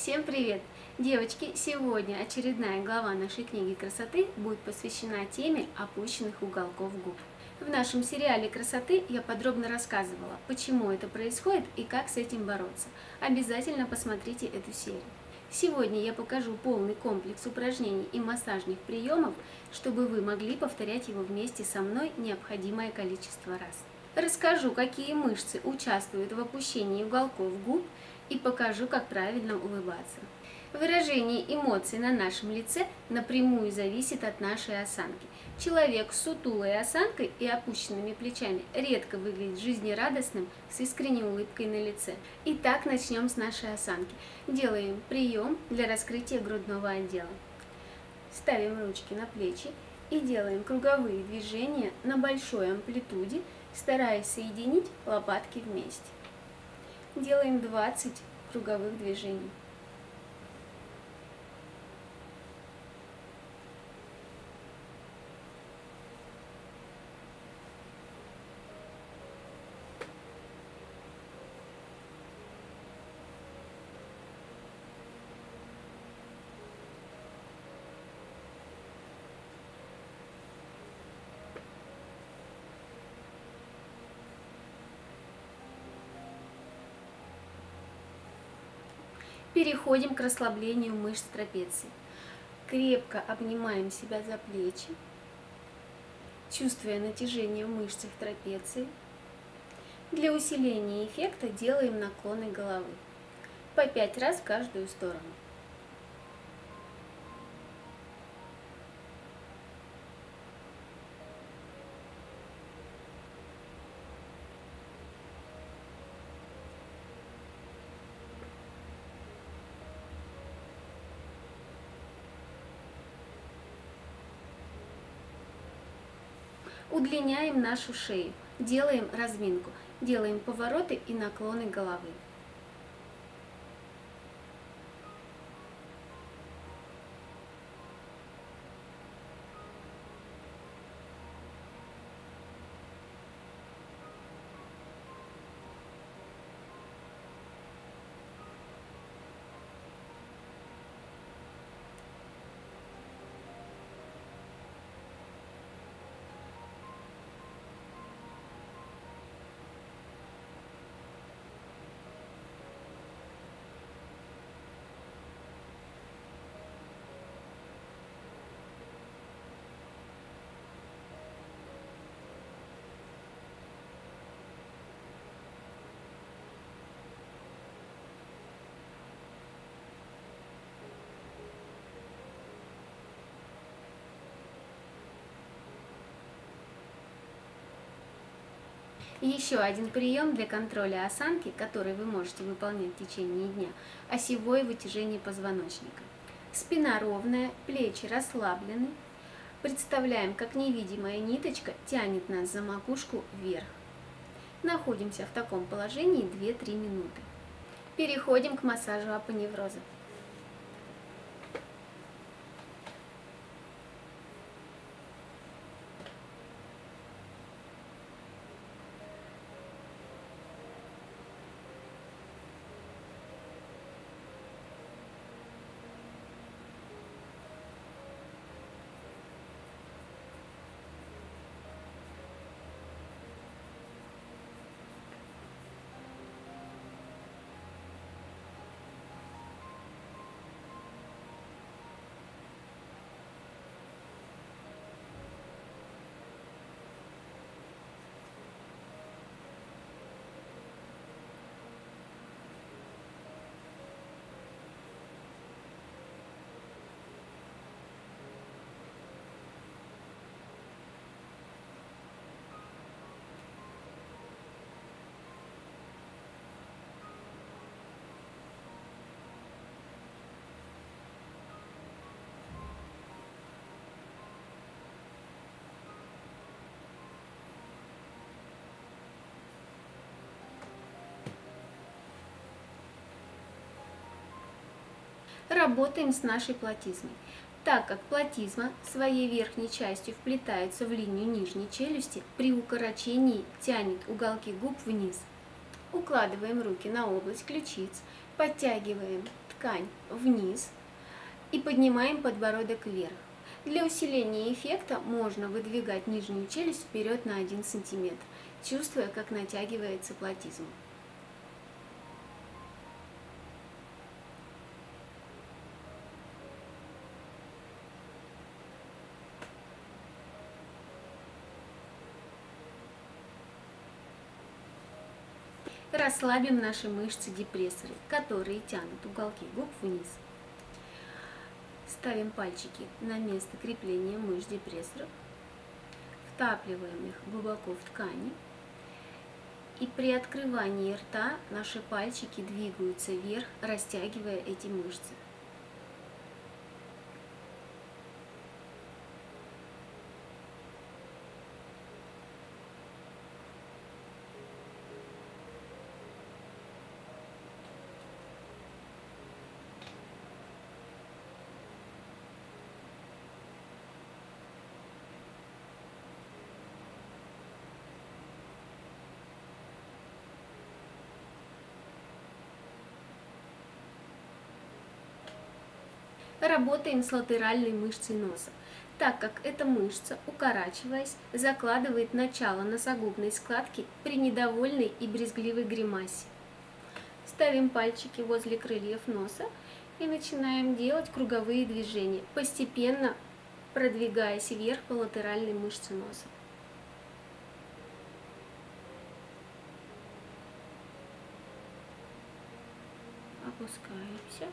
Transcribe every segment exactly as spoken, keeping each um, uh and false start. Всем привет! Девочки, сегодня очередная глава нашей книги красоты будет посвящена теме опущенных уголков губ. В нашем сериале красоты я подробно рассказывала, почему это происходит и как с этим бороться. Обязательно посмотрите эту серию. Сегодня я покажу полный комплекс упражнений и массажных приемов, чтобы вы могли повторять его вместе со мной необходимое количество раз. Расскажу, какие мышцы участвуют в опущении уголков губ, и покажу, как правильно улыбаться. Выражение эмоций на нашем лице напрямую зависит от нашей осанки. Человек с сутулой осанкой и опущенными плечами редко выглядит жизнерадостным, с искренней улыбкой на лице. Итак, начнем с нашей осанки. Делаем прием для раскрытия грудного отдела. Ставим ручки на плечи и делаем круговые движения на большой амплитуде, стараясь соединить лопатки вместе. Делаем двадцать круговых движений. Переходим к расслаблению мышц трапеции. Крепко обнимаем себя за плечи, чувствуя натяжение мышц в трапеции. Для усиления эффекта делаем наклоны головы по пять раз в каждую сторону. Удлиняем нашу шею, делаем разминку, делаем повороты и наклоны головы. Еще один прием для контроля осанки, который вы можете выполнять в течение дня – осевое вытяжение позвоночника. Спина ровная, плечи расслаблены. Представляем, как невидимая ниточка тянет нас за макушку вверх. Находимся в таком положении две-три минуты. Переходим к массажу апоневроза. Работаем с нашей платизмой. Так как платизма своей верхней частью вплетается в линию нижней челюсти, при укорочении тянет уголки губ вниз. Укладываем руки на область ключиц, подтягиваем ткань вниз и поднимаем подбородок вверх. Для усиления эффекта можно выдвигать нижнюю челюсть вперед на один сантиметр, чувствуя, как натягивается платизма. Расслабим наши мышцы-депрессоры, которые тянут уголки губ вниз. Ставим пальчики на место крепления мышц-депрессоров, втапливаем их глубоко в ткани, и при открывании рта наши пальчики двигаются вверх, растягивая эти мышцы. Работаем с латеральной мышцей носа, так как эта мышца, укорачиваясь, закладывает начало носогубной складки при недовольной и брезгливой гримасе. Ставим пальчики возле крыльев носа и начинаем делать круговые движения, постепенно продвигаясь вверх по латеральной мышце носа. Опускаемся.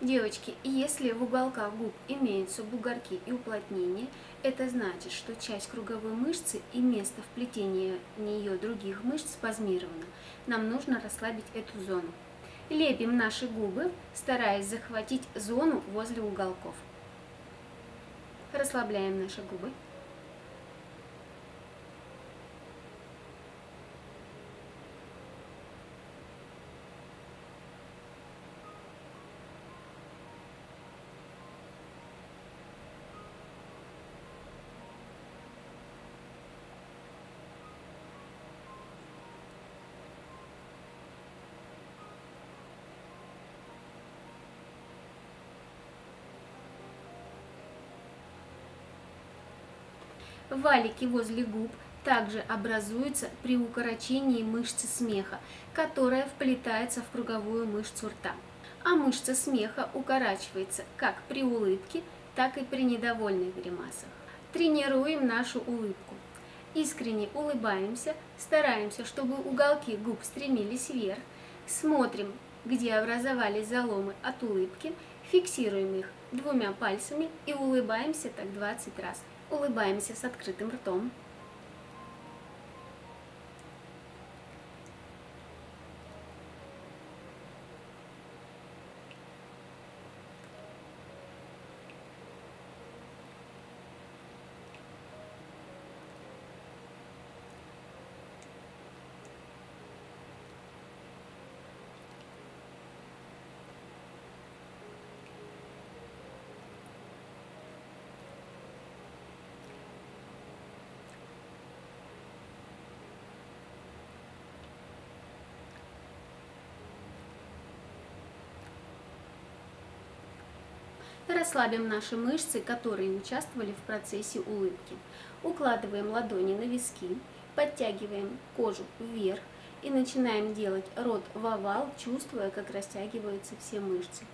Девочки, если в уголках губ имеются бугорки и уплотнения, это значит, что часть круговой мышцы и место вплетения в нее других мышц спазмировано. Нам нужно расслабить эту зону. Лепим наши губы, стараясь захватить зону возле уголков. Расслабляем наши губы. Валики возле губ также образуются при укорочении мышцы смеха, которая вплетается в круговую мышцу рта. А мышца смеха укорачивается как при улыбке, так и при недовольных гримасах. Тренируем нашу улыбку. Искренне улыбаемся, стараемся, чтобы уголки губ стремились вверх, смотрим, где образовались заломы от улыбки, фиксируем их двумя пальцами и улыбаемся так двадцать раз. Улыбаемся с открытым ртом. Расслабим наши мышцы, которые участвовали в процессе улыбки. Укладываем ладони на виски, подтягиваем кожу вверх и начинаем делать рот в овал, чувствуя, как растягиваются все мышцы.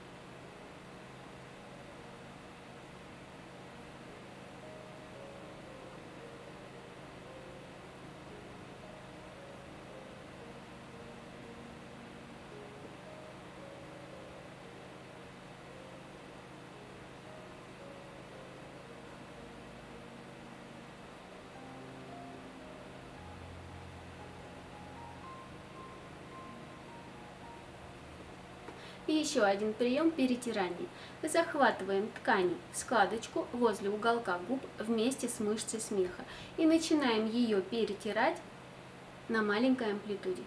И еще один прием — перетирание. Захватываем ткань в складочку возле уголка губ вместе с мышцей смеха и начинаем ее перетирать на маленькой амплитуде.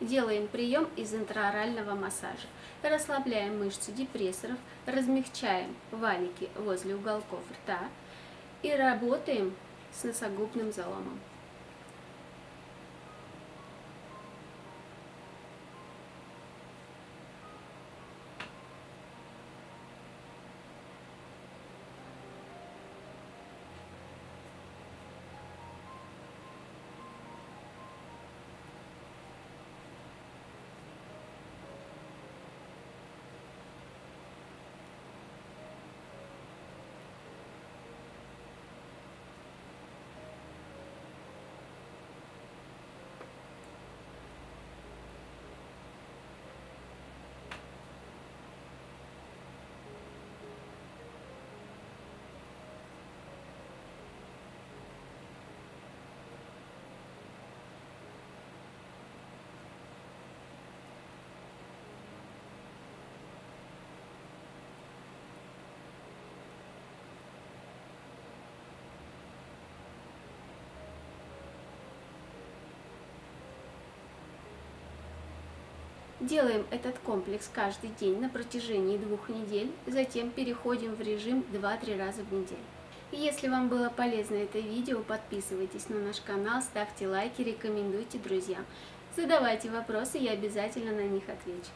Делаем прием из интраорального массажа. Расслабляем мышцы депрессоров, размягчаем валики возле уголков рта и работаем с носогубным заломом. Делаем этот комплекс каждый день на протяжении двух недель, затем переходим в режим два-три раза в неделю. Если вам было полезно это видео, подписывайтесь на наш канал, ставьте лайки, рекомендуйте друзьям. Задавайте вопросы, я обязательно на них отвечу.